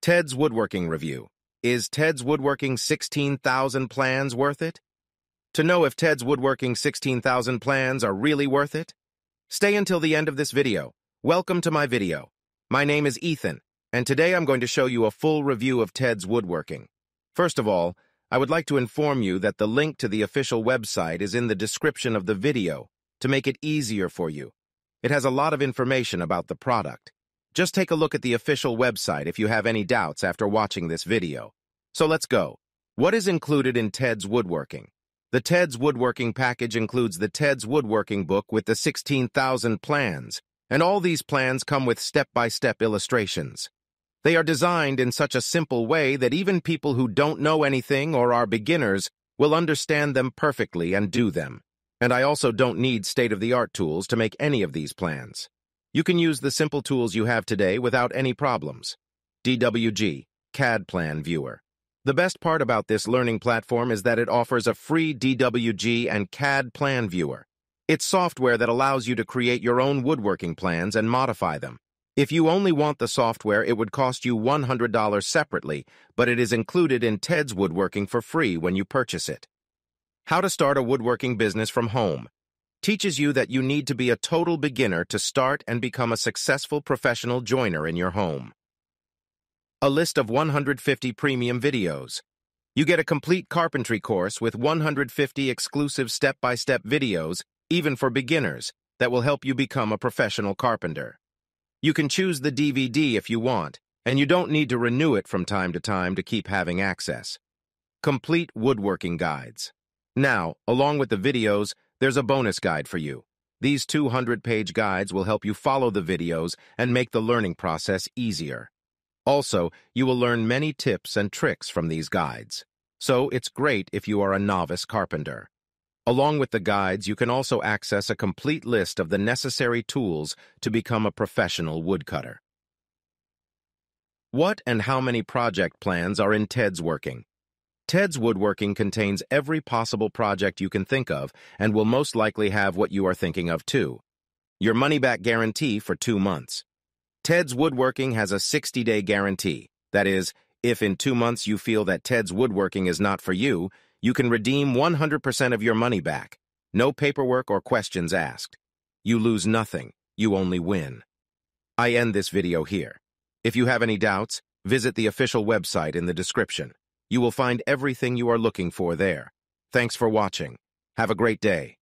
Ted's Woodworking Review. Is Ted's Woodworking 16,000 plans worth it? To know if Ted's Woodworking 16,000 plans are really worth it? Stay until the end of this video. Welcome to my video. My name is Ethan, and today I'm going to show you a full review of Ted's Woodworking. First of all, I would like to inform you that the link to the official website is in the description of the video to make it easier for you. It has a lot of information about the product. Just take a look at the official website if you have any doubts after watching this video. So let's go. What is included in Ted's Woodworking? The Ted's Woodworking package includes the Ted's Woodworking book with the 16,000 plans, and all these plans come with step-by-step illustrations. They are designed in such a simple way that even people who don't know anything or are beginners will understand them perfectly and do them. And I also don't need state-of-the-art tools to make any of these plans. You can use the simple tools you have today without any problems. DWG, CAD Plan Viewer. The best part about this learning platform is that it offers a free DWG and CAD Plan Viewer. It's software that allows you to create your own woodworking plans and modify them. If you only want the software, it would cost you $100 separately, but it is included in Ted's Woodworking for free when you purchase it. How to start a woodworking business from home. Teaches you that you need to be a total beginner to start and become a successful professional joiner in your home. A list of 150 premium videos. You get a complete carpentry course with 150 exclusive step-by-step videos, even for beginners, that will help you become a professional carpenter. You can choose the DVD if you want, and you don't need to renew it from time to keep having access. Complete woodworking guides. Now, along with the videos, there's a bonus guide for you. These 200-page guides will help you follow the videos and make the learning process easier. Also, you will learn many tips and tricks from these guides. So it's great if you are a novice carpenter. Along with the guides, you can also access a complete list of the necessary tools to become a professional woodcutter. What and how many project plans are in Ted's Woodworking? Ted's Woodworking contains every possible project you can think of and will most likely have what you are thinking of too. Your money-back guarantee for 2 months. Ted's Woodworking has a 60-day guarantee. That is, if in 2 months you feel that Ted's Woodworking is not for you, you can redeem 100% of your money back. No paperwork or questions asked. You lose nothing. You only win. I end this video here. If you have any doubts, visit the official website in the description. You will find everything you are looking for there. Thanks for watching. Have a great day.